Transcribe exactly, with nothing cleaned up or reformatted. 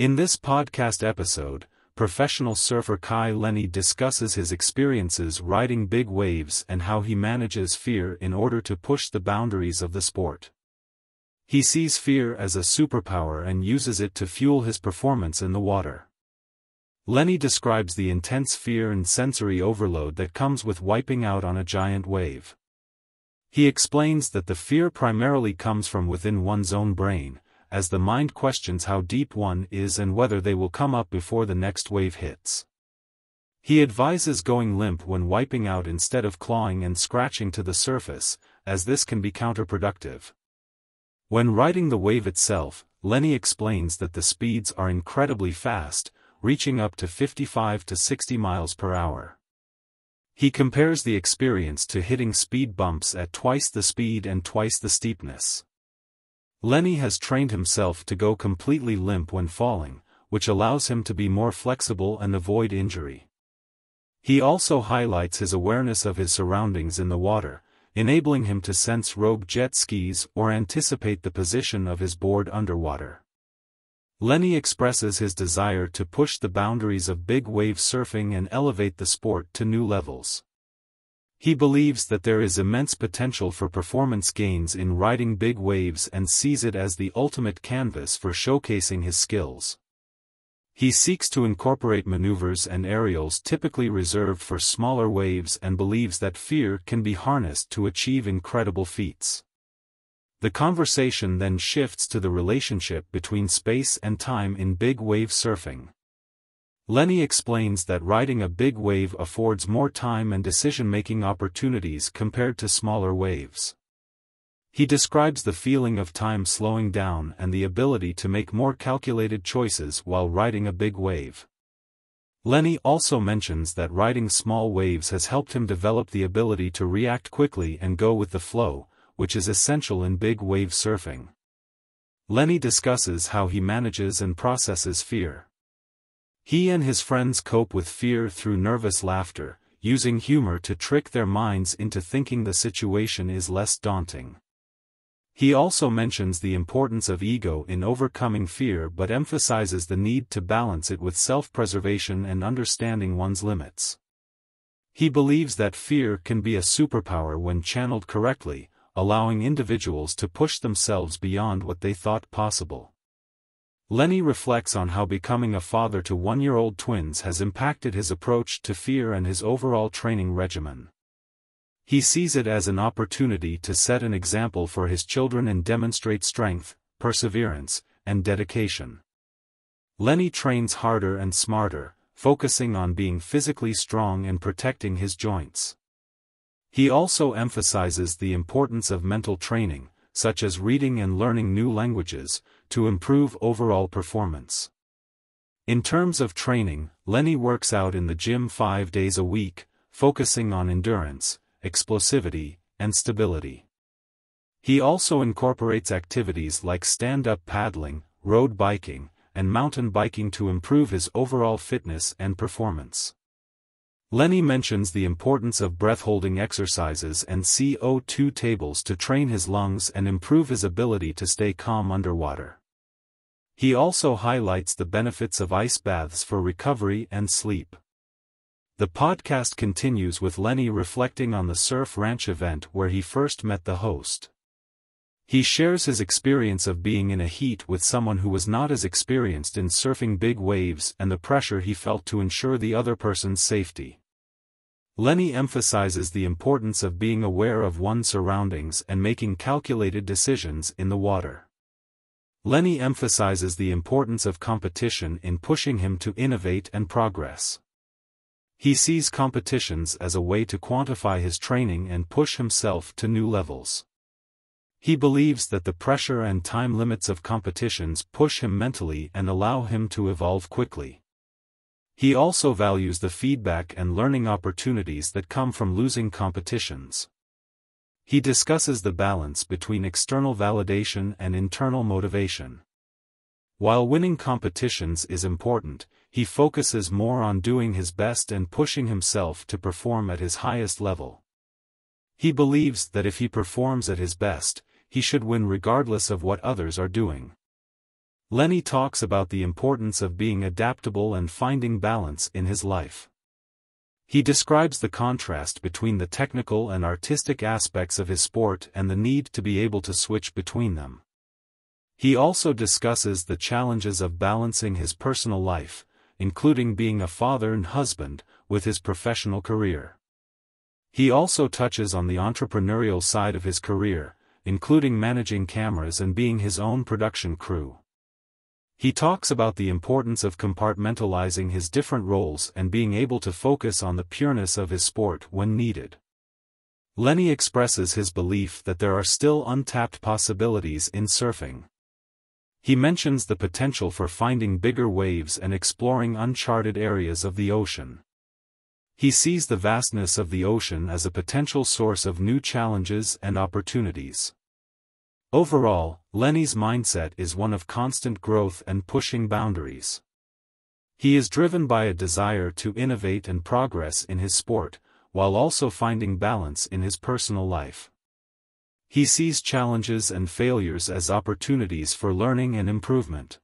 In this podcast episode, professional surfer Kai Lenny discusses his experiences riding big waves and how he manages fear in order to push the boundaries of the sport. He sees fear as a superpower and uses it to fuel his performance in the water. Lenny describes the intense fear and sensory overload that comes with wiping out on a giant wave. He explains that the fear primarily comes from within one's own brain, as the mind questions how deep one is and whether they will come up before the next wave hits. He advises going limp when wiping out instead of clawing and scratching to the surface, as this can be counterproductive. When riding the wave itself, Lenny explains that the speeds are incredibly fast, reaching up to fifty-five to sixty miles per hour. He compares the experience to hitting speed bumps at twice the speed and twice the steepness. Lenny has trained himself to go completely limp when falling, which allows him to be more flexible and avoid injury. He also highlights his awareness of his surroundings in the water, enabling him to sense rogue jet skis or anticipate the position of his board underwater. Lenny expresses his desire to push the boundaries of big wave surfing and elevate the sport to new levels. He believes that there is immense potential for performance gains in riding big waves and sees it as the ultimate canvas for showcasing his skills. He seeks to incorporate maneuvers and aerials typically reserved for smaller waves and believes that fear can be harnessed to achieve incredible feats. The conversation then shifts to the relationship between space and time in big wave surfing. Lenny explains that riding a big wave affords more time and decision-making opportunities compared to smaller waves. He describes the feeling of time slowing down and the ability to make more calculated choices while riding a big wave. Lenny also mentions that riding small waves has helped him develop the ability to react quickly and go with the flow, which is essential in big wave surfing. Lenny discusses how he manages and processes fear. He and his friends cope with fear through nervous laughter, using humor to trick their minds into thinking the situation is less daunting. He also mentions the importance of ego in overcoming fear but emphasizes the need to balance it with self-preservation and understanding one's limits. He believes that fear can be a superpower when channeled correctly, allowing individuals to push themselves beyond what they thought possible. Lenny reflects on how becoming a father to one-year-old twins has impacted his approach to fear and his overall training regimen. He sees it as an opportunity to set an example for his children and demonstrate strength, perseverance, and dedication. Lenny trains harder and smarter, focusing on being physically strong and protecting his joints. He also emphasizes the importance of mental training, such as reading and learning new languages, to improve overall performance. In terms of training, Lenny works out in the gym five days a week, focusing on endurance, explosivity, and stability. He also incorporates activities like stand-up paddling, road biking, and mountain biking to improve his overall fitness and performance. Lenny mentions the importance of breath-holding exercises and C O two tables to train his lungs and improve his ability to stay calm underwater. He also highlights the benefits of ice baths for recovery and sleep. The podcast continues with Lenny reflecting on the Surf Ranch event where he first met the host. He shares his experience of being in a heat with someone who was not as experienced in surfing big waves and the pressure he felt to ensure the other person's safety. Lenny emphasizes the importance of being aware of one's surroundings and making calculated decisions in the water. Lenny emphasizes the importance of competition in pushing him to innovate and progress. He sees competitions as a way to quantify his training and push himself to new levels. He believes that the pressure and time limits of competitions push him mentally and allow him to evolve quickly. He also values the feedback and learning opportunities that come from losing competitions. He discusses the balance between external validation and internal motivation. While winning competitions is important, he focuses more on doing his best and pushing himself to perform at his highest level. He believes that if he performs at his best, he should win regardless of what others are doing. Lenny talks about the importance of being adaptable and finding balance in his life. He describes the contrast between the technical and artistic aspects of his sport and the need to be able to switch between them. He also discusses the challenges of balancing his personal life, including being a father and husband, with his professional career. He also touches on the entrepreneurial side of his career, including managing cameras and being his own production crew. He talks about the importance of compartmentalizing his different roles and being able to focus on the pureness of his sport when needed. Lenny expresses his belief that there are still untapped possibilities in surfing. He mentions the potential for finding bigger waves and exploring uncharted areas of the ocean. He sees the vastness of the ocean as a potential source of new challenges and opportunities. Overall, Lenny's mindset is one of constant growth and pushing boundaries. He is driven by a desire to innovate and progress in his sport, while also finding balance in his personal life. He sees challenges and failures as opportunities for learning and improvement.